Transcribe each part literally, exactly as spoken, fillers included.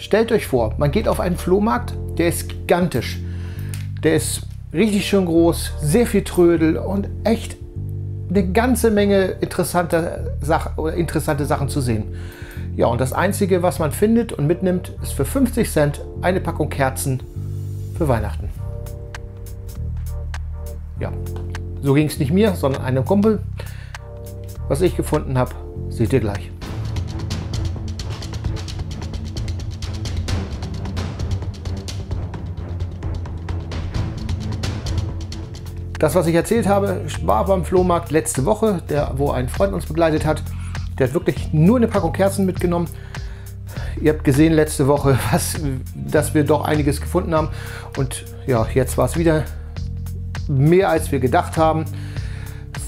Stellt euch vor, man geht auf einen Flohmarkt, der ist gigantisch. Der ist richtig schön groß, sehr viel Trödel und echt eine ganze Menge interessante Sachen oder interessante Sachen zu sehen. Ja, und das Einzige, was man findet und mitnimmt, ist für fünfzig Cent eine Packung Kerzen für Weihnachten. Ja, so ging es nicht mir, sondern einem Kumpel. Was ich gefunden habe, seht ihr gleich. Das, was ich erzählt habe, war beim Flohmarkt letzte Woche, der, wo ein Freund uns begleitet hat. Der hat wirklich nur eine Packung Kerzen mitgenommen. Ihr habt gesehen letzte Woche, was, dass wir doch einiges gefunden haben. Und ja, jetzt war es wieder mehr, als wir gedacht haben.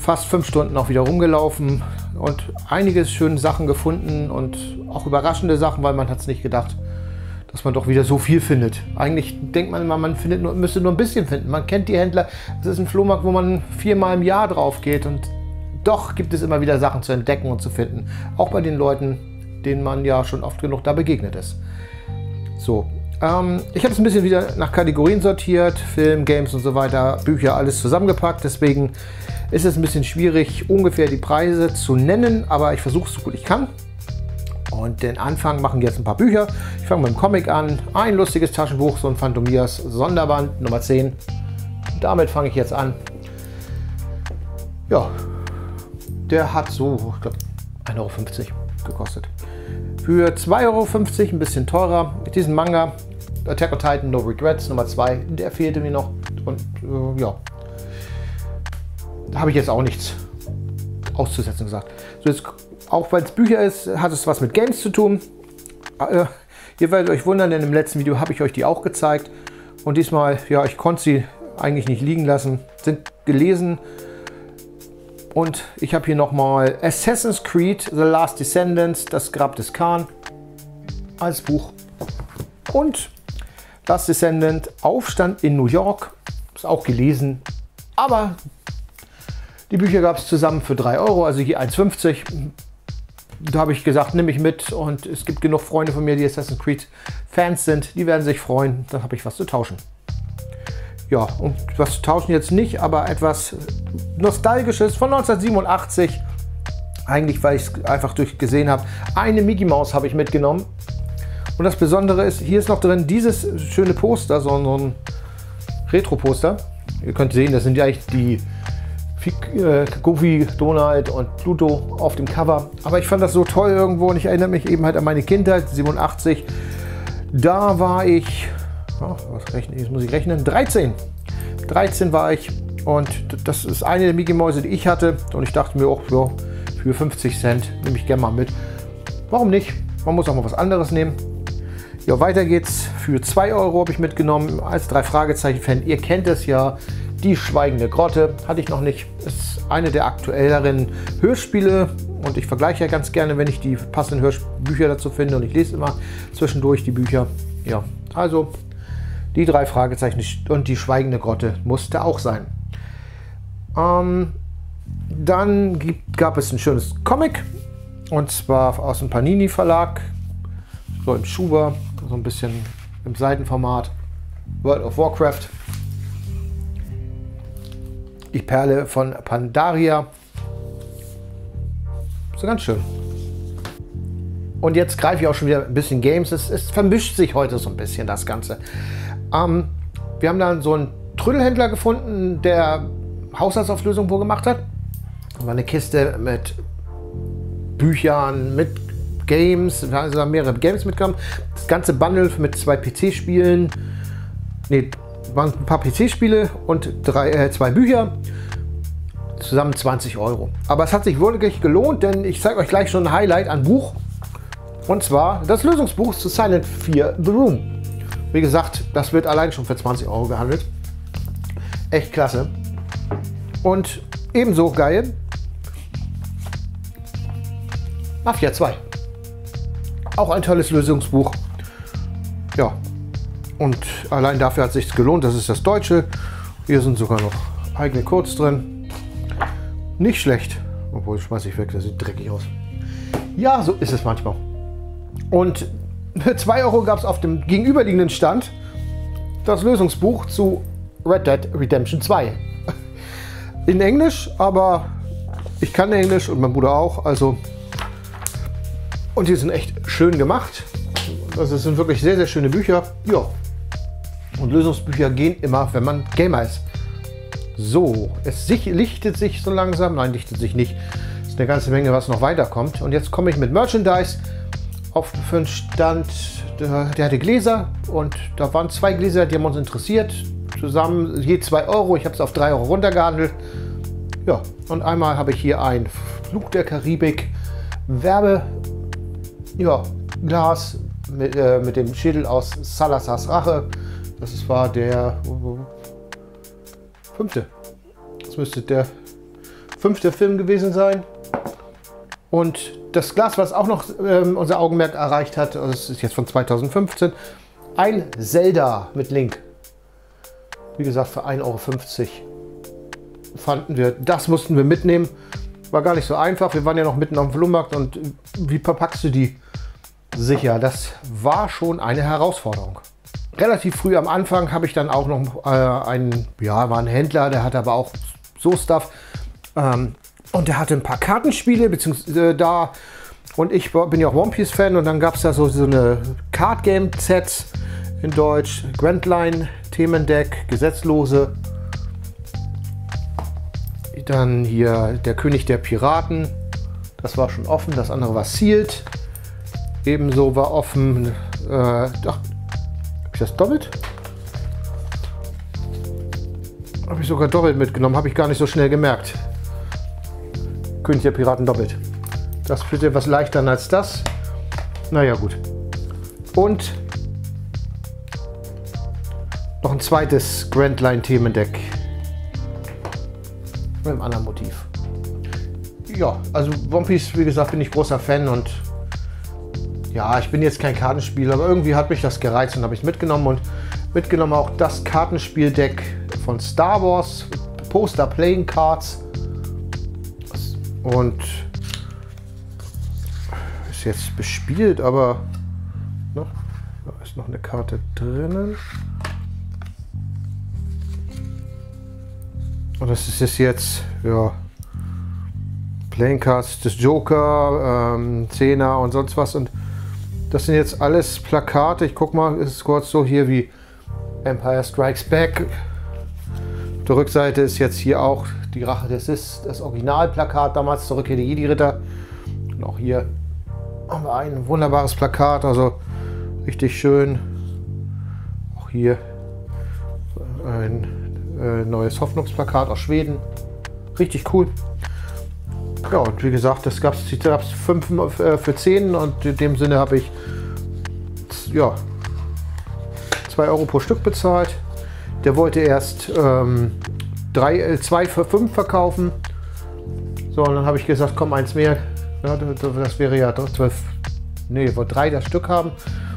Fast fünf Stunden auch wieder rumgelaufen und einiges schöne Sachen gefunden und auch überraschende Sachen, weil man hat es nicht gedacht, dass man doch wieder so viel findet. Eigentlich denkt man immer, man findet nur, müsste nur ein bisschen finden. Man kennt die Händler. Es ist ein Flohmarkt, wo man viermal im Jahr drauf geht und doch gibt es immer wieder Sachen zu entdecken und zu finden. Auch bei den Leuten, denen man ja schon oft genug da begegnet ist. So, ähm, ich habe es ein bisschen wieder nach Kategorien sortiert. Film, Games und so weiter, Bücher, alles zusammengepackt. Deswegen ist es ein bisschen schwierig, ungefähr die Preise zu nennen, aber ich versuche es so gut ich kann. Und den Anfang machen jetzt ein paar Bücher. Ich fange mit dem Comic an. Ein lustiges Taschenbuch, so ein Phantomias Sonderband, Nummer zehn. Damit fange ich jetzt an. Ja, der hat so, ich glaube, ein Euro fünfzig gekostet. Für zwei Euro fünfzig, ein bisschen teurer, diesen Manga, Attack on Titan, No Regrets, Nummer zwei. Der fehlte mir noch und äh, ja, da habe ich jetzt auch nichts auszusetzen gesagt. So, jetzt, auch weil es Bücher ist, hat es was mit Games zu tun. Äh, ihr werdet euch wundern, denn im letzten Video habe ich euch die auch gezeigt. Und diesmal, ja, ich konnte sie eigentlich nicht liegen lassen. Sind gelesen. Und ich habe hier nochmal Assassin's Creed, The Last Descendants, das Grab des Khan als Buch. Und Last Descendant, Aufstand in New York. Ist auch gelesen, aber die Bücher gab es zusammen für drei Euro, also hier ein Euro fünfzig. Da habe ich gesagt, nehme ich mit und es gibt genug Freunde von mir, die Assassin's Creed Fans sind. Die werden sich freuen, dann habe ich was zu tauschen. Ja, und was zu tauschen jetzt nicht, aber etwas Nostalgisches von neunzehnhundertsiebenundachtzig. Eigentlich, weil ich es einfach durchgesehen habe. Eine Mickey Maus habe ich mitgenommen. Und das Besondere ist, hier ist noch drin dieses schöne Poster, so ein Retro-Poster. Ihr könnt sehen, das sind ja eigentlich die Goofy, Donald und Pluto auf dem Cover. Aber ich fand das so toll irgendwo und ich erinnere mich eben halt an meine Kindheit, siebenundachtzig. Da war ich, oh, was rechne, jetzt muss ich rechnen, dreizehn. dreizehn war ich und das ist eine der Mickey Mäuse, die ich hatte. Und ich dachte mir auch, oh, für fünfzig Cent nehme ich gerne mal mit. Warum nicht? Man muss auch mal was anderes nehmen. Ja, weiter geht's. Für zwei Euro habe ich mitgenommen als drei Fragezeichen-Fan. Ihr kennt es ja. Die schweigende Grotte hatte ich noch nicht. Ist eine der aktuelleren Hörspiele und ich vergleiche ja ganz gerne, wenn ich die passenden Hörbücher dazu finde und ich lese immer zwischendurch die Bücher. Ja, also die drei Fragezeichen und die schweigende Grotte musste auch sein. Ähm, dann gibt, gab es ein schönes Comic und zwar aus dem Panini Verlag, so im Schuber, so ein bisschen im Seitenformat, World of Warcraft. Die Perle von Pandaria. So ganz schön. Und jetzt greife ich auch schon wieder ein bisschen Games. Es, es vermischt sich heute so ein bisschen das Ganze. Ähm, wir haben dann so einen Trödelhändler gefunden, der Haushaltsauflösung wohl gemacht hat. Da war eine Kiste mit Büchern, mit Games. Da haben sie mehrere Games mitgenommen. Das ganze Bundle mit zwei P C-Spielen. Nee, waren ein paar P C-Spiele und drei, äh, zwei Bücher, zusammen zwanzig Euro. Aber es hat sich wirklich gelohnt, denn ich zeige euch gleich schon ein Highlight an Buch. Und zwar das Lösungsbuch zu Silent Hill The Room. Wie gesagt, das wird allein schon für zwanzig Euro gehandelt. Echt klasse. Und ebenso geil, Mafia zwei. Auch ein tolles Lösungsbuch. Ja. Und allein dafür hat es sich gelohnt. Das ist das Deutsche. Hier sind sogar noch eigene Codes drin. Nicht schlecht. Obwohl, schmeiße ich weg, das sieht dreckig aus. Ja, so ist es manchmal. Und zwei Euro gab es auf dem gegenüberliegenden Stand das Lösungsbuch zu Red Dead Redemption zwei. In Englisch, aber ich kann Englisch und mein Bruder auch. Also und die sind echt schön gemacht. Also es sind wirklich sehr, sehr schöne Bücher. Ja. Und Lösungsbücher gehen immer, wenn man Gamer ist. So, es sich, lichtet sich so langsam. Nein, lichtet sich nicht. Es ist eine ganze Menge, was noch weiterkommt. Und jetzt komme ich mit Merchandise auf den Stand. Der, der hatte Gläser und da waren zwei Gläser, die haben uns interessiert. Zusammen je zwei Euro. Ich habe es auf drei Euro runtergehandelt. Ja, und einmal habe ich hier ein Fluch der Karibik Werbe, ja, Glas mit, äh, mit dem Schädel aus Salazars Rache. Das war der fünfte. Das müsste der fünfte Film gewesen sein. Und das Glas, was auch noch ähm, unser Augenmerk erreicht hat, also das ist jetzt von zweitausendfünfzehn, ein Zelda mit Link. Wie gesagt, für ein Euro fünfzig fanden wir, das mussten wir mitnehmen. War gar nicht so einfach, wir waren ja noch mitten am Flohmarkt und wie verpackst du die sicher? Das war schon eine Herausforderung. Relativ früh am Anfang habe ich dann auch noch äh, einen, ja, war ein Händler, der hatte aber auch so Stuff. Ähm, und der hatte ein paar Kartenspiele, beziehungsweise äh, da, und ich bin ja auch One Piece Fan und dann gab es da so, so eine Card Game Sets in Deutsch, Grand Line, Themendeck, Gesetzlose. Dann hier der König der Piraten, das war schon offen, das andere war sealed. Ebenso war offen, äh, ach, hab ich das doppelt? Habe ich sogar doppelt mitgenommen, habe ich gar nicht so schnell gemerkt. König der Piraten doppelt. Das wird etwas leichter als das. Naja, gut. Und noch ein zweites Grand Line Themendeck. Mit einem anderen Motiv. Ja, also One Piece, wie gesagt, bin ich großer Fan und ja, ich bin jetzt kein Kartenspieler, aber irgendwie hat mich das gereizt und habe ich mitgenommen und mitgenommen auch das Kartenspieldeck von Star Wars, Poster Playing Cards und ist jetzt bespielt, aber ne, da ist noch eine Karte drinnen. Und das ist jetzt, ja, Playing Cards des Joker, ähm, Zehner und sonst was. Und das sind jetzt alles Plakate. Ich guck mal, ist es kurz so hier wie Empire Strikes Back. Auf der Rückseite ist jetzt hier auch die Rache des Sith, das Originalplakat damals, zurück hier die Jedi-Ritter. Und auch hier haben wir ein wunderbares Plakat, also richtig schön. Auch hier ein neues Hoffnungsplakat aus Schweden. Richtig cool. Ja, und wie gesagt, das gab es fünf für zehn und in dem Sinne habe ich ja zwei Euro pro Stück bezahlt. Der wollte erst ähm, zwei für fünf verkaufen. So, und dann habe ich gesagt, komm, eins mehr. Ja, das wäre ja zwölf. Nee, wollte drei das Stück haben.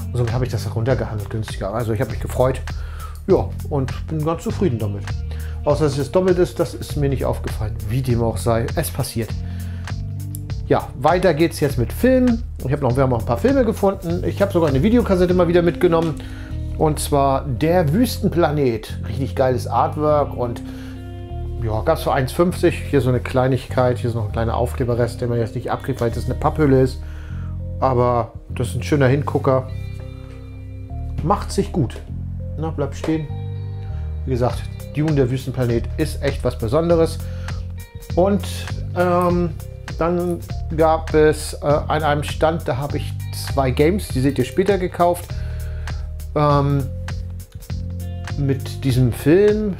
Und somit habe ich das runtergehandelt günstiger. Also ich habe mich gefreut. Ja, und bin ganz zufrieden damit. Außer, dass es doppelt ist, das ist mir nicht aufgefallen. Wie dem auch sei, es passiert. Ja, weiter geht's jetzt mit Filmen. Ich habe noch, wir haben auch ein paar Filme gefunden. Ich habe sogar eine Videokassette mal wieder mitgenommen. Und zwar Der Wüstenplanet. Richtig geiles Artwork und ja, gab es für ein Euro fünfzig. Hier so eine Kleinigkeit, hier ist noch ein kleiner Aufkleberrest, den man jetzt nicht abkriegt, weil das eine Papphülle ist. Aber das ist ein schöner Hingucker. Macht sich gut. Na, bleibt stehen. Wie gesagt, Dune, der Wüstenplanet, ist echt was Besonderes. Und ähm, dann gab es äh, an einem Stand, da habe ich zwei Games, die seht ihr später, gekauft. Ähm, mit diesem Film,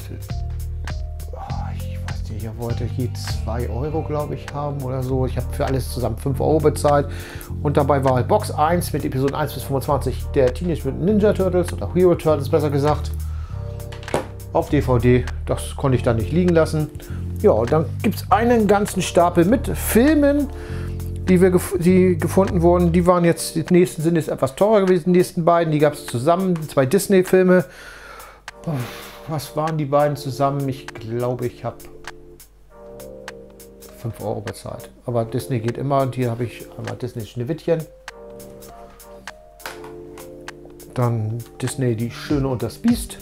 oh, ich weiß nicht, ich wollte je zwei Euro, glaube ich, haben oder so. Ich habe für alles zusammen fünf Euro bezahlt. Und dabei war Box eins mit Episode eins bis fünfundzwanzig der Teenage Mutant Ninja Turtles oder Hero Turtles besser gesagt auf D V D. Das konnte ich da nicht liegen lassen. Ja, und dann gibt es einen ganzen Stapel mit Filmen, die, wir gef die gefunden wurden. Die waren jetzt, die nächsten sind jetzt etwas teurer gewesen, die nächsten beiden. Die gab es zusammen, zwei Disney-Filme. Was waren die beiden zusammen? Ich glaube, ich habe fünf Euro bezahlt. Aber Disney geht immer und hier habe ich einmal Disney Schneewittchen. Dann Disney Die Schöne und das Biest.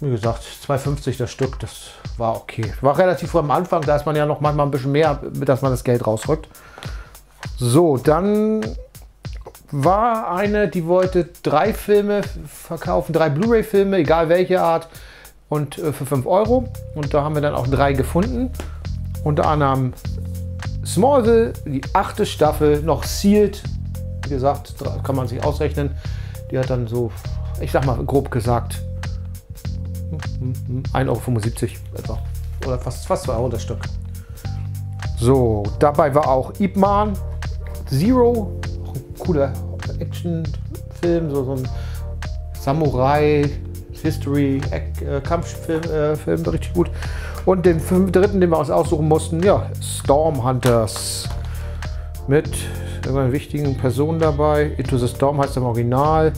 Wie gesagt, zwei fünfzig das Stück, das war okay. War relativ früh am Anfang, da ist man ja noch manchmal ein bisschen mehr, dass man das Geld rausrückt. So, dann war eine, die wollte drei Filme verkaufen, drei Blu-ray-Filme, egal welche Art, und äh, für fünf Euro. Und da haben wir dann auch drei gefunden. Unter anderem Smallville, die achte Staffel, noch sealed. Wie gesagt, kann man sich ausrechnen. Die hat dann so, ich sag mal grob gesagt, ein Euro fünfundsiebzig etwa. Oder fast, fast zwei Euro das Stück. So, dabei war auch Ip Man, Zero, auch ein cooler Actionfilm, so, so ein Samurai-History-Kampffilm, äh, Film, richtig gut. Und den dritten, den wir uns aussuchen mussten, ja, Stormhunters. Mit einer wichtigen Person dabei. Into the Storm heißt im Original.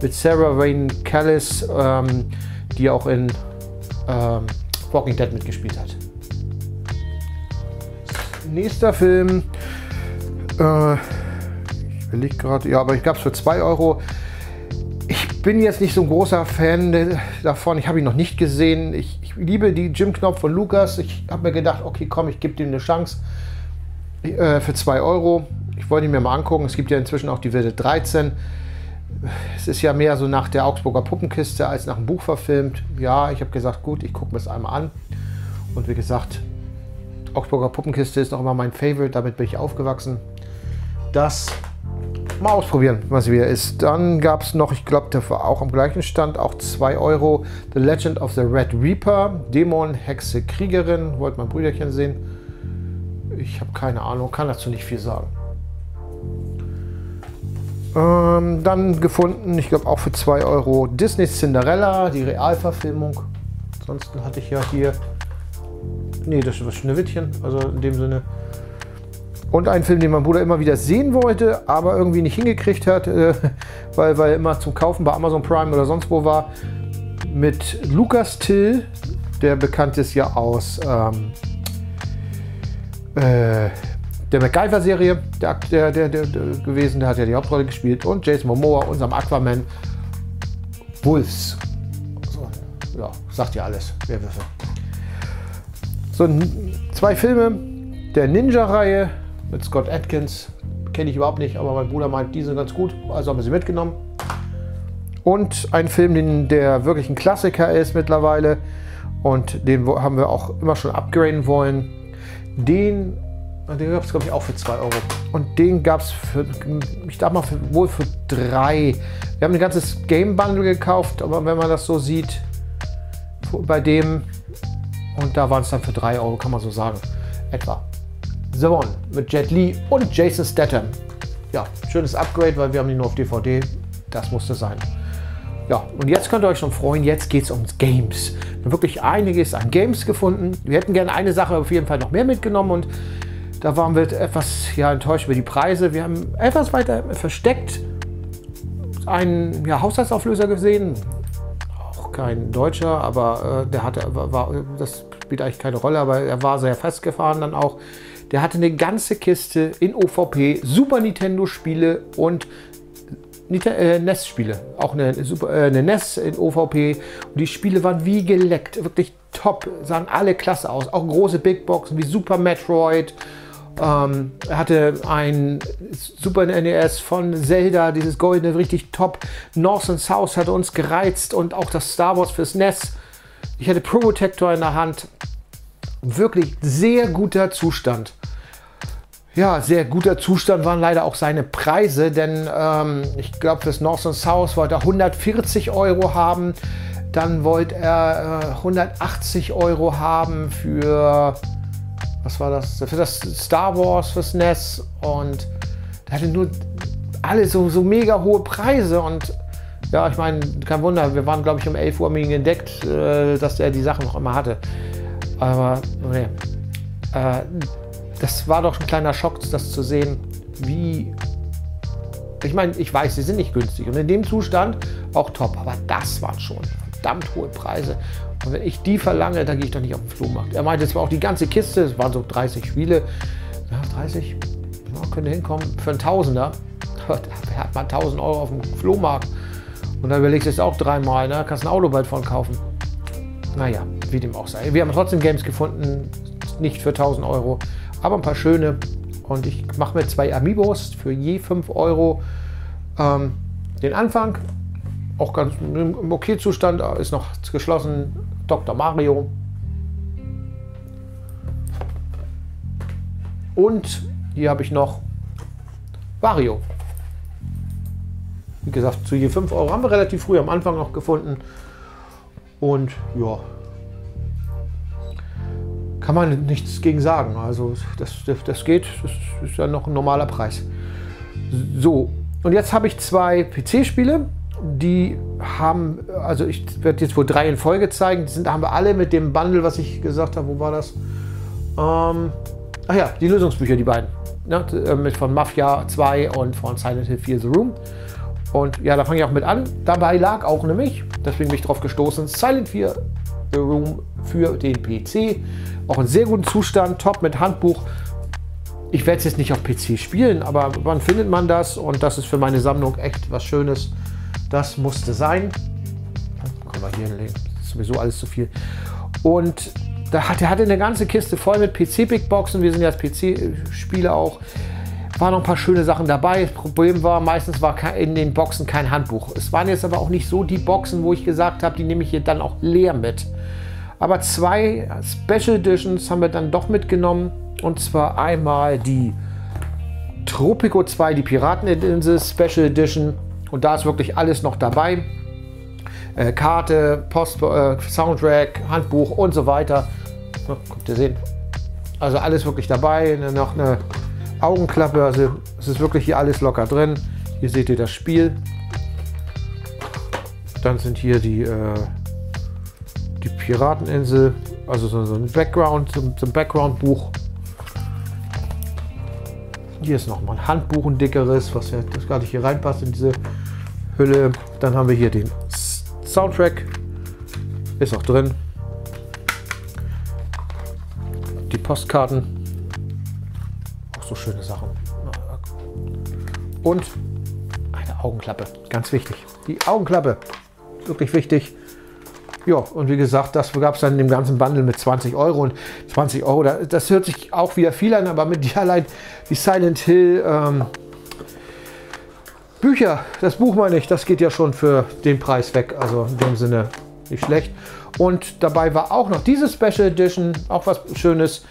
Mit Sarah Wayne Callis, ähm, die auch in ähm, Walking Dead mitgespielt hat. Nächster Film, äh, ich will nicht gerade, ja, aber ich gab es für zwei Euro. Ich bin jetzt nicht so ein großer Fan davon, ich habe ihn noch nicht gesehen. Ich, ich liebe die Jim Knopf von Lukas. Ich habe mir gedacht, okay, komm, ich gebe dem eine Chance äh, für zwei Euro. Ich wollte ihn mir mal angucken, es gibt ja inzwischen auch die Version dreizehn. Es ist ja mehr so nach der Augsburger Puppenkiste als nach dem Buch verfilmt. Ja, ich habe gesagt, gut, ich gucke mir es einmal an. Und wie gesagt, Augsburger Puppenkiste ist noch immer mein Favorite, damit bin ich aufgewachsen. Das mal ausprobieren, was wieder ist. Dann gab es noch, ich glaube, der war auch am gleichen Stand, auch zwei Euro. The Legend of the Red Reaper, Dämon, Hexe, Kriegerin. Wollte mein Brüderchen sehen. Ich habe keine Ahnung, kann dazu nicht viel sagen. Ähm, dann gefunden, ich glaube auch für zwei Euro, Disney Cinderella, die Realverfilmung. Ansonsten hatte ich ja hier, nee, das ist was Schneewittchen, also in dem Sinne. Und ein Film, den mein Bruder immer wieder sehen wollte, aber irgendwie nicht hingekriegt hat, äh, weil, weil er immer zum Kaufen bei Amazon Prime oder sonst wo war, mit Lucas Till, der bekannt ist ja aus ähm, äh, der MacGyver-Serie, der, der, der, der, der gewesen, der hat ja die Hauptrolle gespielt, und Jason Momoa, unserem Aquaman, Wolves. So, ja, sagt ja alles, wer Würfel. So, zwei Filme der Ninja-Reihe mit Scott Adkins, kenne ich überhaupt nicht, aber mein Bruder meint, die sind ganz gut, also haben wir sie mitgenommen. Und ein Film, den, der wirklich ein Klassiker ist mittlerweile und den haben wir auch immer schon upgraden wollen, den Den gab es, glaube ich, auch für zwei Euro. Und den gab es, ich dachte mal, für, wohl für drei. Wir haben ein ganzes Game-Bundle gekauft, aber wenn man das so sieht, bei dem, und da waren es dann für drei Euro, kann man so sagen, etwa. The One mit Jet Li und Jason Statham. Ja, schönes Upgrade, weil wir haben die nur auf D V D. Das musste sein. Ja, und jetzt könnt ihr euch schon freuen, jetzt geht es ums Games. Wir haben wirklich einiges an Games gefunden. Wir hätten gerne eine Sache auf jeden Fall noch mehr mitgenommen und da waren wir etwas ja, enttäuscht über die Preise. Wir haben etwas weiter versteckt einen ja, Haushaltsauflöser gesehen. Auch kein Deutscher, aber äh, der hatte, war, das spielt eigentlich keine Rolle, aber er war sehr festgefahren dann auch. Der hatte eine ganze Kiste in O V P, Super Nintendo Spiele und äh, N E S Spiele. Auch eine, Super, äh, eine N E S in O V P. Und die Spiele waren wie geleckt, wirklich top, sahen alle klasse aus. Auch große Big Boxen wie Super Metroid. Ähm, er hatte ein Super N E S von Zelda, dieses goldene, richtig top. North and South hatte uns gereizt und auch das Star Wars fürs N E S. Ich hatte Probotector in der Hand. Wirklich sehr guter Zustand. Ja, sehr guter Zustand waren leider auch seine Preise, denn ähm, ich glaube, fürs North and South wollte er hundertvierzig Euro haben. Dann wollte er äh, hundertachtzig Euro haben für... Was war das? Für das Star Wars, fürs N E S, und der hatte nur alle so, so mega hohe Preise und ja, ich meine, kein Wunder, wir waren glaube ich um elf Uhr mit ihm entdeckt, dass er die Sachen noch immer hatte. Aber nee, das war doch ein kleiner Schock, das zu sehen, wie, ich meine, ich weiß, sie sind nicht günstig und in dem Zustand auch top, aber das waren schon verdammt hohe Preise. Und wenn ich die verlange, dann gehe ich doch nicht auf den Flohmarkt. Er meinte, es war auch die ganze Kiste, es waren so dreißig Spiele. Ja, dreißig, ja, könnte hinkommen, für einen Tausender. Da hat man tausend Euro auf dem Flohmarkt. Und dann überlegst du es auch dreimal, ne? Kannst ein Auto bald von kaufen. Naja, wie dem auch sei. Wir haben trotzdem Games gefunden, nicht für tausend Euro, aber ein paar schöne. Und ich mache mir zwei Amiibos für je fünf Euro. Ähm, den Anfang, auch ganz im okay Zustand, ist noch geschlossen. Doktor Mario. Und hier habe ich noch Wario. Wie gesagt, zu je fünf Euro haben wir relativ früh am Anfang noch gefunden. Und ja, kann man nichts gegen sagen. Also das, das, das geht, das ist ja noch ein normaler Preis. So, und jetzt habe ich zwei P C-Spiele, die haben, also ich werde jetzt wohl drei in Folge zeigen. Die sind, haben wir alle mit dem Bundle, was ich gesagt habe, wo war das? Ähm, ach ja, die Lösungsbücher, die beiden. Ja, mit von Mafia zwei und von Silent Hill vier The Room. Und ja, da fange ich auch mit an. Dabei lag auch nämlich, deswegen bin ich drauf gestoßen, Silent Hill vier The Room für den P C. Auch in sehr gutem Zustand, top mit Handbuch. Ich werde es jetzt nicht auf P C spielen, aber wann findet man das? Und das ist für meine Sammlung echt was Schönes. Das musste sein. Komm mal hier hinlegen, das ist sowieso alles zu viel. Und da hat, er hatte eine ganze Kiste voll mit P C-Bigboxen. Wir sind ja als P C-Spieler auch. Waren noch ein paar schöne Sachen dabei. Das Problem war, meistens war in den Boxen kein Handbuch. Es waren jetzt aber auch nicht so die Boxen, wo ich gesagt habe, die nehme ich hier dann auch leer mit. Aber zwei Special Editions haben wir dann doch mitgenommen. Und zwar einmal die Tropico zwei, die Pirateninsel Special Edition. Und da ist wirklich alles noch dabei. Äh, Karte, Post, äh, Soundtrack, Handbuch und so weiter. Na, könnt ihr sehen. Also alles wirklich dabei. Noch eine Augenklappe, also es ist wirklich hier alles locker drin. Hier seht ihr das Spiel. Dann sind hier die, äh, die Pirateninsel, also so, so ein Background, so, so ein Background-Buch. Hier ist nochmal ein Handbuch, ein dickeres, was ja das gar nicht hier reinpasst in diese Hülle. Dann haben wir hier den Soundtrack, ist auch drin. Die Postkarten. So schöne Sachen. Und eine Augenklappe, ganz wichtig. Die Augenklappe, wirklich wichtig. Ja, und wie gesagt, das gab es dann in dem ganzen Bundle mit zwanzig Euro. Und zwanzig Euro, das hört sich auch wieder viel an, aber mit die allein die Silent Hill ähm, Bücher, das Buch meine ich, das geht ja schon für den Preis weg. Also in dem Sinne nicht schlecht. Und dabei war auch noch diese Special Edition, auch was Schönes.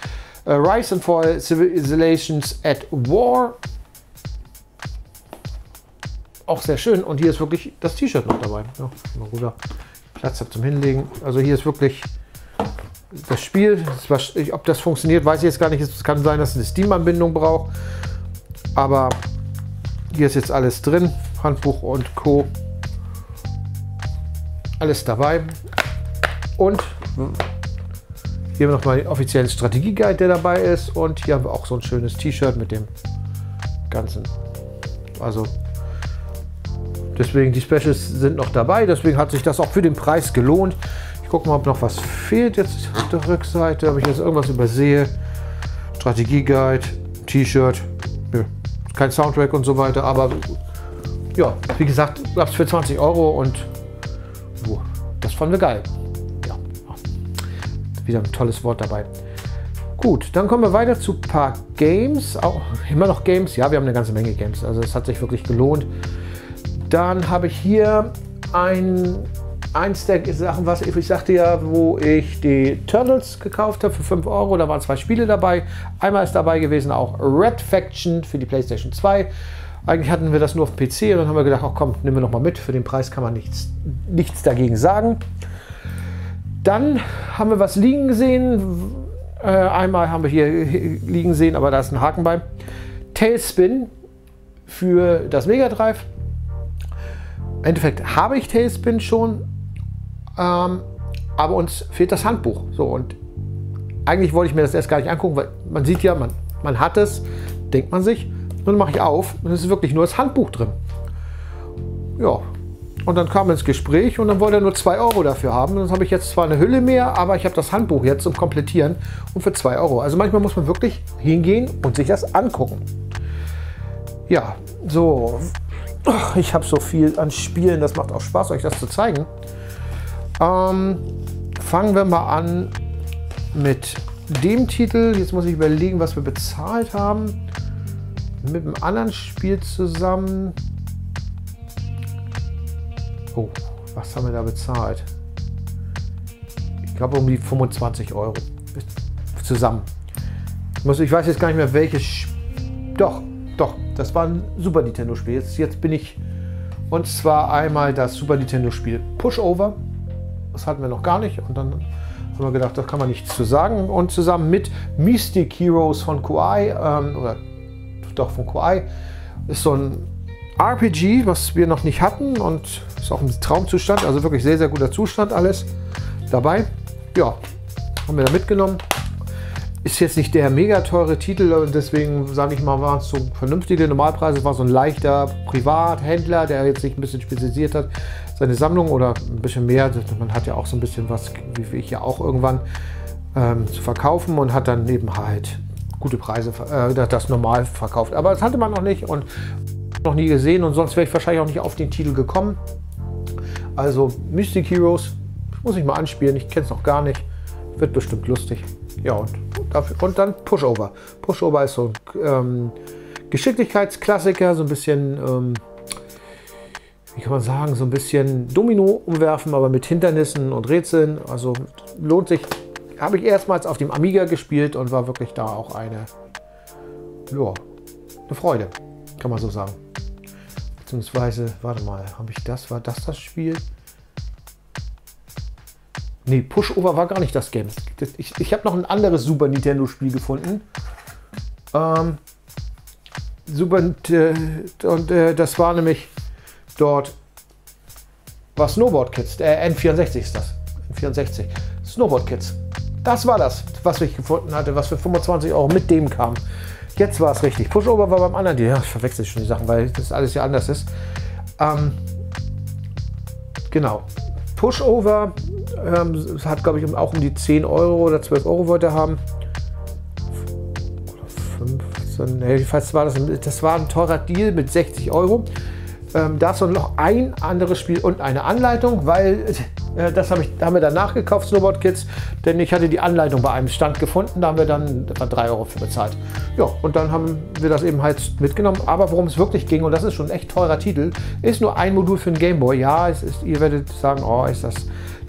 Uh, Rise and Fall Civilizations at War. Auch sehr schön. Und hier ist wirklich das T-Shirt noch dabei. Ja, mal rüber. Platz hat zum Hinlegen. Also hier ist wirklich das Spiel. Das war, ob das funktioniert, weiß ich jetzt gar nicht. Es kann sein, dass es eine Steam-Anbindung braucht. Aber hier ist jetzt alles drin. Handbuch und Co. Alles dabei. Und hier haben wir nochmal den offiziellen Strategie-Guide, der dabei ist. Und hier haben wir auch so ein schönes T-Shirt mit dem Ganzen. Also deswegen, die Specials sind noch dabei. Deswegen hat sich das auch für den Preis gelohnt. Ich gucke mal, ob noch was fehlt jetzt auf der Rückseite. Ob ich jetzt irgendwas übersehe. Strategie-Guide, T-Shirt. Nö, kein Soundtrack und so weiter. Aber ja, wie gesagt, gab es für zwanzig Euro. Und oh, das fanden wir geil. Wieder ein tolles Wort dabei. Gut, dann kommen wir weiter zu ein paar Games. Auch immer noch Games. Ja, wir haben eine ganze Menge Games. Also es hat sich wirklich gelohnt. Dann habe ich hier ein, eins der Sachen, was ich, ich sagte ja, wo ich die Turtles gekauft habe für fünf Euro. Da waren zwei Spiele dabei. Einmal ist dabei gewesen auch Red Faction für die Playstation zwei. Eigentlich hatten wir das nur auf dem P C und dann haben wir gedacht, ach komm, nehmen wir nochmal mit. Für den Preis kann man nichts, nichts dagegen sagen. Dann haben wir was liegen gesehen. Äh, einmal haben wir hier liegen sehen, aber da ist ein Haken bei. Tailspin für das Mega Drive. Im Endeffekt habe ich Tailspin schon, ähm, aber uns fehlt das Handbuch. So, und eigentlich wollte ich mir das erst gar nicht angucken, weil man sieht ja, man, man hat es, denkt man sich. Dann mache ich auf und es ist wirklich nur das Handbuch drin. Ja. Und dann kam er ins Gespräch und dann wollte er nur zwei Euro dafür haben. Dann habe ich jetzt zwar eine Hülle mehr, aber ich habe das Handbuch jetzt zum Komplettieren und für zwei Euro. Also manchmal muss man wirklich hingehen und sich das angucken. Ja, so. Ich habe so viel an Spielen, das macht auch Spaß, euch das zu zeigen. Ähm, fangen wir mal an mit dem Titel. Jetzt muss ich überlegen, was wir bezahlt haben. Mit einem anderen Spiel zusammen. Oh, was haben wir da bezahlt? Ich glaube um die fünfundzwanzig Euro zusammen. Ich weiß jetzt gar nicht mehr, welches Spiel. Doch, doch, das war ein Super Nintendo Spiel. Jetzt, jetzt bin ich, und zwar einmal das Super Nintendo Spiel Pushover. Das hatten wir noch gar nicht und dann haben wir gedacht, da kann man nichts zu sagen. Und zusammen mit Mystic Heroes von Koei, ähm, oder doch von Koei, ist so ein R P G, was wir noch nicht hatten und ist auch ein Traumzustand, also wirklich sehr, sehr guter Zustand alles dabei. Ja, haben wir da mitgenommen. Ist jetzt nicht der mega teure Titel und deswegen, sage ich mal, waren es so vernünftige Normalpreise. Es war so ein leichter Privathändler, der jetzt sich ein bisschen spezialisiert hat, seine Sammlung oder ein bisschen mehr. Man hat ja auch so ein bisschen was, wie ich ja auch irgendwann, ähm, zu verkaufen und hat dann eben halt gute Preise, äh, das normal verkauft. Aber das hatte man noch nicht und noch nie gesehen und sonst wäre ich wahrscheinlich auch nicht auf den Titel gekommen. Also Mystic Heroes, muss ich mal anspielen, ich kenne es noch gar nicht. Wird bestimmt lustig. Ja, und, dafür, und dann Pushover. Pushover ist so ein ähm, Geschicklichkeitsklassiker, so ein bisschen, ähm, wie kann man sagen, so ein bisschen Domino umwerfen, aber mit Hindernissen und Rätseln. Also lohnt sich. Habe ich erstmals auf dem Amiga gespielt und war wirklich da auch eine, ja, eine Freude, kann man so sagen. Beziehungsweise, warte mal, habe ich das, war das das Spiel? Nee, Pushover war gar nicht das Game. Ich, ich habe noch ein anderes Super Nintendo Spiel gefunden. Ähm, Super äh, und äh, das war nämlich dort war Snowboard Kids. Äh, N vierundsechzig ist das. N vierundsechzig. Snowboard Kids. Das war das, was ich gefunden hatte, was für fünfundzwanzig Euro mit dem kam. Jetzt war es richtig. Pushover war beim anderen. Ja, ich verwechsel schon die Sachen, weil das alles ja anders ist. Ähm, genau. Pushover ähm, hat, glaube ich, auch um die zehn Euro oder zwölf Euro wollte haben. Oder fünfzehn, jedenfalls war das, ein, das war ein teurer Deal mit sechzig Euro. Ähm, da ist noch ein anderes Spiel und eine Anleitung, weil äh, das hab ich, haben wir danach gekauft, Snowboard Kids, denn ich hatte die Anleitung bei einem Stand gefunden, da haben wir dann etwa drei Euro für bezahlt. Ja, und dann haben wir das eben halt mitgenommen, aber worum es wirklich ging, und das ist schon ein echt teurer Titel, ist nur ein Modul für den Gameboy. Ja, es ist, ihr werdet sagen, oh, ist das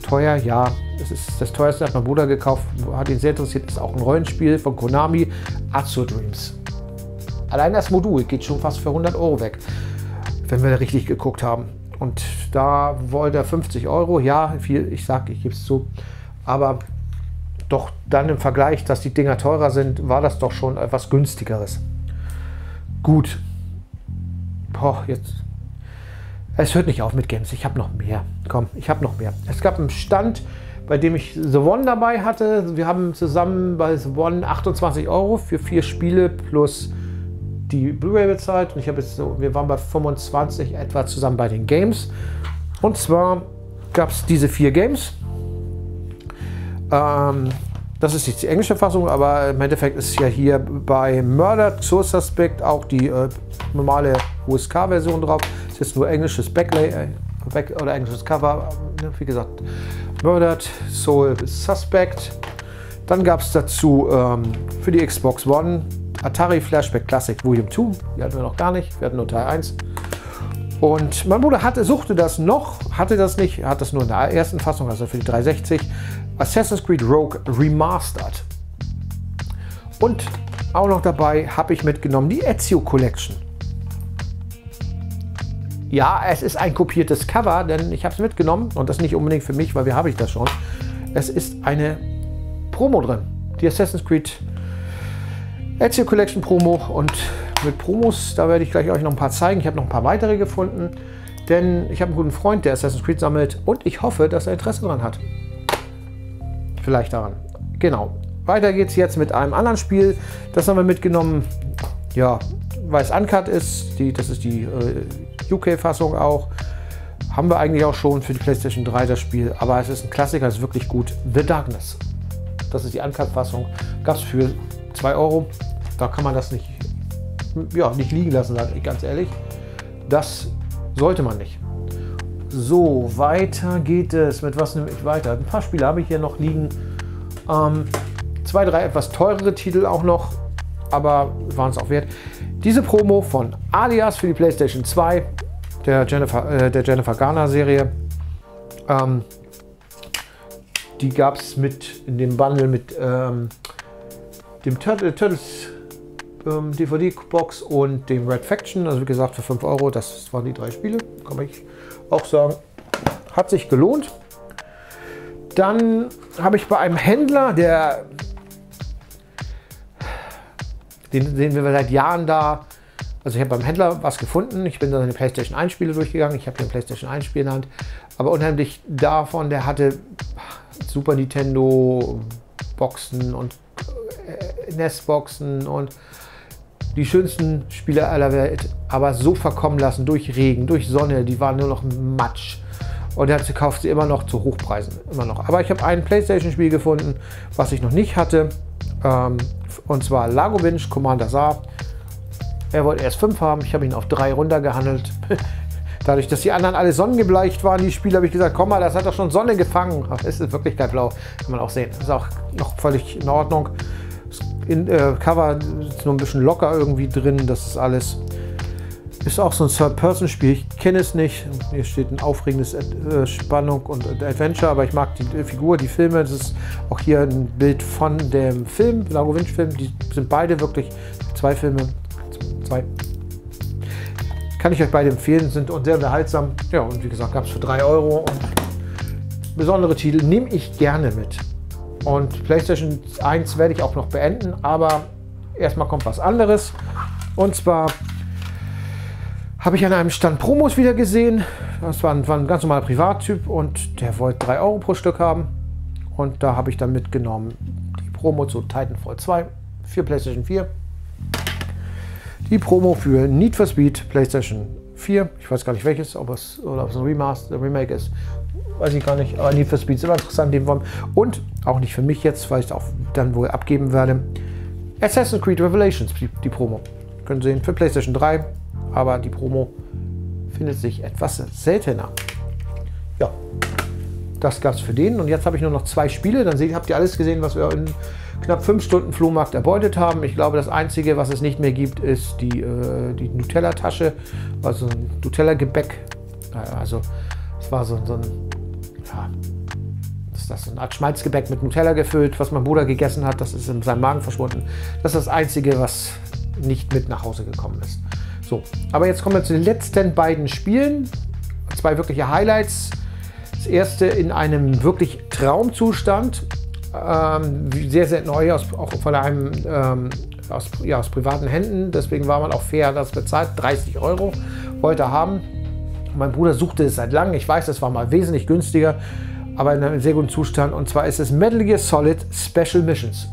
teuer? Ja, es ist das teuerste, hat mein Bruder gekauft, hat ihn sehr interessiert, ist auch ein Rollenspiel von Konami, Azure Dreams. Allein das Modul geht schon fast für hundert Euro weg, wenn wir richtig geguckt haben. Und da wollte er fünfzig Euro. Ja, viel, ich sag, ich gebe es zu. Aber doch dann im Vergleich, dass die Dinger teurer sind, war das doch schon etwas günstigeres. Gut. Boah, jetzt. Es hört nicht auf mit Games. Ich habe noch mehr. Komm, ich habe noch mehr. Es gab einen Stand, bei dem ich The One dabei hatte. Wir haben zusammen bei The One achtundzwanzig Euro für vier Spiele plus die Blu-ray bezahlt und ich habe jetzt so, wir waren bei fünfundzwanzig etwa zusammen bei den Games. Und zwar gab es diese vier Games. Ähm, das ist jetzt die englische Fassung, aber im Endeffekt ist ja hier bei Murdered Soul Suspect auch die äh, normale U S K-Version drauf. Ist jetzt nur englisches Backlay äh, Back oder englisches Cover. Wie gesagt, Murdered Soul Suspect. Dann gab es dazu ähm, für die Xbox One Atari Flashback Classic Volume zwei, die hatten wir noch gar nicht, wir hatten nur Teil eins. Und mein Bruder hatte, suchte das noch, hatte das nicht, hat das nur in der ersten Fassung, also für die dreihundertsechzig. Assassin's Creed Rogue Remastered. Und auch noch dabei habe ich mitgenommen die Ezio Collection. Ja, es ist ein kopiertes Cover, denn ich habe es mitgenommen und das nicht unbedingt für mich, weil wir habe ich das schon. Es ist eine Promo drin, die Assassin's Creed Ezio Collection Promo, und mit Promos, da werde ich gleich euch noch ein paar zeigen. Ich habe noch ein paar weitere gefunden, denn ich habe einen guten Freund, der Assassin's Creed sammelt und ich hoffe, dass er Interesse daran hat. Vielleicht daran. Genau. Weiter geht's jetzt mit einem anderen Spiel. Das haben wir mitgenommen, ja, weil es uncut ist. Die, das ist die äh, U K-Fassung auch. Haben wir eigentlich auch schon für die PlayStation drei das Spiel, aber es ist ein Klassiker, ist wirklich gut. The Darkness. Das ist die Uncut-Fassung. Gab es für zwei Euro, da kann man das nicht ja, nicht liegen lassen, sage ich ganz ehrlich. Das sollte man nicht. So, weiter geht es. Mit was nehme ich weiter? Ein paar Spiele habe ich hier noch liegen. Ähm, zwei, drei etwas teurere Titel auch noch, aber waren es auch wert. Diese Promo von Alias für die PlayStation zwei, der Jennifer, äh, der Jennifer Garner-Serie, ähm, die gab es mit in dem Bundle mit ähm, dem Turtle, Turtles ähm, D V D-Box und dem Red Faction. Also wie gesagt, für fünf Euro, das waren die drei Spiele, kann ich auch sagen. Hat sich gelohnt. Dann habe ich bei einem Händler, der Den, den wir seit Jahren da, also ich habe beim Händler was gefunden, ich bin dann seine Playstation eins Spiele durchgegangen, ich habe den Playstation eins Spiel genannt, aber unheimlich davon, der hatte Super Nintendo Boxen und äh, N E S Boxen und die schönsten Spiele aller Welt, aber so verkommen lassen durch Regen, durch Sonne, die waren nur noch Matsch. Und er kauft sie immer noch zu Hochpreisen, immer noch. Aber ich habe ein Playstation Spiel gefunden, was ich noch nicht hatte. Ähm, Und zwar Lago Winch, Commander Saar. Er wollte erst fünf haben, ich habe ihn auf drei runtergehandelt. Dadurch, dass die anderen alle sonnengebleicht waren, die Spiele, habe ich gesagt, komm mal, das hat doch schon Sonne gefangen. Ach, es ist wirklich kein Blau, kann man auch sehen. Ist auch noch völlig in Ordnung. In, äh, Cover ist nur ein bisschen locker irgendwie drin, das ist alles. Ist auch so ein Third-Person-Spiel, ich kenne es nicht. Hier steht ein aufregendes äh, Spannung und Adventure, aber ich mag die äh, Figur, die Filme. Das ist auch hier ein Bild von dem Film, Lago Winch-Film. Die sind beide wirklich zwei Filme. Zwei. Kann ich euch beide empfehlen, sind und sehr unterhaltsam. Ja, und wie gesagt, gab es für drei Euro. Und besondere Titel nehme ich gerne mit. Und PlayStation eins werde ich auch noch beenden, aber erstmal kommt was anderes. Und zwar habe ich an einem Stand Promos wieder gesehen. Das war ein, war ein ganz normaler Privattyp und der wollte drei Euro pro Stück haben. Und da habe ich dann mitgenommen die Promo zu Titanfall zwei für PlayStation vier. Die Promo für Need for Speed PlayStation vier. Ich weiß gar nicht welches, ob es, oder ob es ein Remaster, Remake ist. Weiß ich gar nicht. Aber Need for Speed ist immer interessant. Und auch nicht für mich jetzt, weil ich es auch dann wohl abgeben werde. Assassin's Creed Revelations, die, die Promo. Ihr könnt sehen, für PlayStation drei. Aber die Promo findet sich etwas seltener. Ja, das gab es für den. Und jetzt habe ich nur noch zwei Spiele. Dann seht, habt ihr alles gesehen, was wir in knapp fünf Stunden Flohmarkt erbeutet haben. Ich glaube, das Einzige, was es nicht mehr gibt, ist die, äh, die Nutella-Tasche. Also ein Nutella-Gebäck. Also es war so, so ein, ja, ist das eine Art Schmalzgebäck mit Nutella gefüllt, was mein Bruder gegessen hat. Das ist in seinem Magen verschwunden. Das ist das Einzige, was nicht mit nach Hause gekommen ist. So, aber jetzt kommen wir zu den letzten beiden Spielen. Zwei wirkliche Highlights. Das erste in einem wirklich Traumzustand. Ähm, sehr, sehr neu, aus, auch von einem, ähm, aus, ja, aus privaten Händen. Deswegen war man auch fair, das bezahlt. dreißig Euro wollte er haben. Mein Bruder suchte es seit langem. Ich weiß, das war mal wesentlich günstiger, aber in einem sehr guten Zustand. Und zwar ist es Metal Gear Solid Special Missions.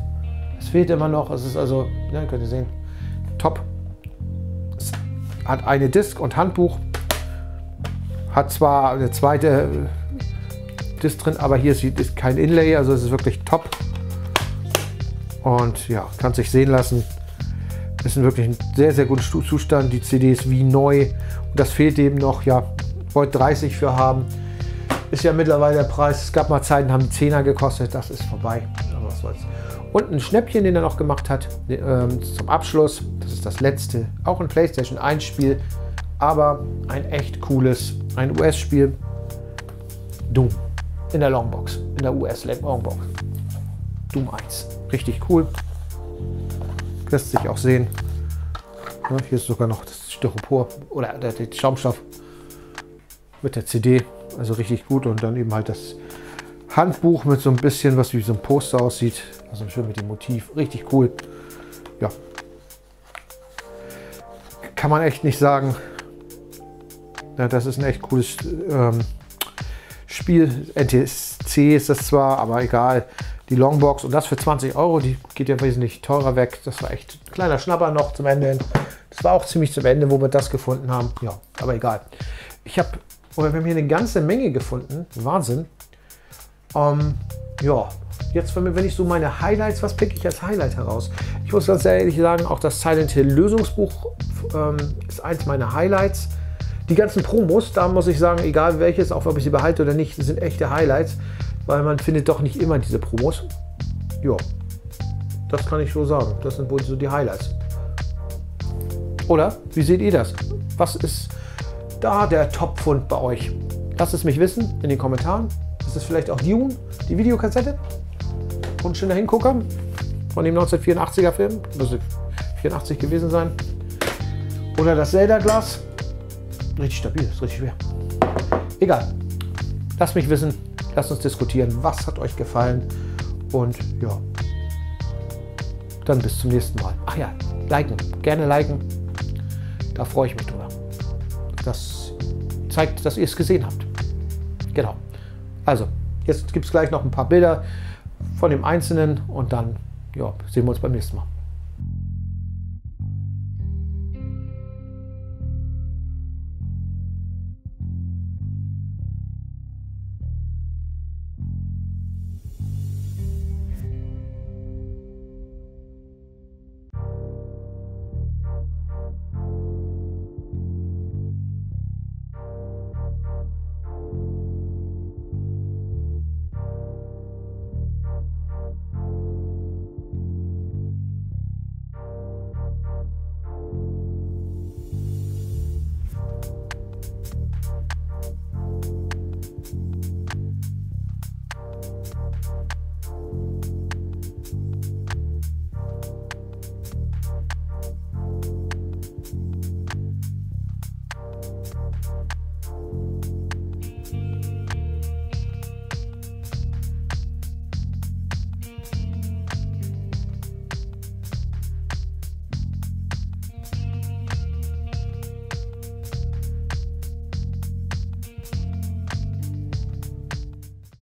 Es fehlt immer noch. Es ist also, ja, könnt ihr sehen, top. Hat eine Disc und Handbuch, hat zwar eine zweite Disc drin, aber hier ist, ist kein Inlay, also es ist wirklich top und ja, kann sich sehen lassen. Ist in wirklich ein sehr, sehr guter Zustand, die C D ist wie neu und das fehlt eben noch, ja, wollte dreißig für haben, ist ja mittlerweile der Preis, es gab mal Zeiten, haben Zehner gekostet, das ist vorbei, aber was soll's. Und ein Schnäppchen, den er noch gemacht hat, äh, zum Abschluss. Das ist das letzte. Auch ein PlayStation eins Spiel, aber ein echt cooles, ein U S-Spiel. Doom. In der Longbox. In der U S-Longbox. Doom eins. Richtig cool. Lässt sich auch sehen. Ja, hier ist sogar noch das Styropor oder der Schaumstoff mit der C D. Also richtig gut. Und dann eben halt das Handbuch mit so ein bisschen, was wie so ein Poster aussieht. Also schön mit dem Motiv. Richtig cool. Ja. Kann man echt nicht sagen. Ja, das ist ein echt cooles ähm, Spiel. N T S C ist das zwar, aber egal. Die Longbox und das für zwanzig Euro. Die geht ja wesentlich teurer weg. Das war echt ein kleiner Schnapper noch zum Ende. Das war auch ziemlich zum Ende, wo wir das gefunden haben. Ja, aber egal. Ich habe, oder wir haben hier eine ganze Menge gefunden. Wahnsinn. Um, ja, jetzt, wenn ich so meine Highlights, was pick ich als Highlight heraus? Ich Ich muss ganz ehrlich sagen, auch das Silent Hill Lösungsbuch ähm, ist eins meiner Highlights. Die ganzen Promos, da muss ich sagen, egal welches, auch ob ich sie behalte oder nicht, sind echte Highlights, weil man findet doch nicht immer diese Promos. Ja, das kann ich so sagen. Das sind wohl so die Highlights. Oder? Wie seht ihr das? Was ist da der Top-Fund bei euch? Lasst es mich wissen in den Kommentaren. Ist es vielleicht auch Dune, die Videokassette? Und schöner Hingucker von dem neunzehnhundertvierundachtziger Film. Müsste vierundachtzig gewesen sein. Oder das Zelda-Glas. Richtig stabil, ist richtig schwer. Egal. Lasst mich wissen. Lasst uns diskutieren. Was hat euch gefallen? Und ja, dann bis zum nächsten Mal. Ach ja, liken. Gerne liken. Da freue ich mich drüber. Das zeigt, dass ihr es gesehen habt. Genau. Also, jetzt gibt es gleich noch ein paar Bilder von dem Einzelnen und dann ja, sehen wir uns beim nächsten Mal.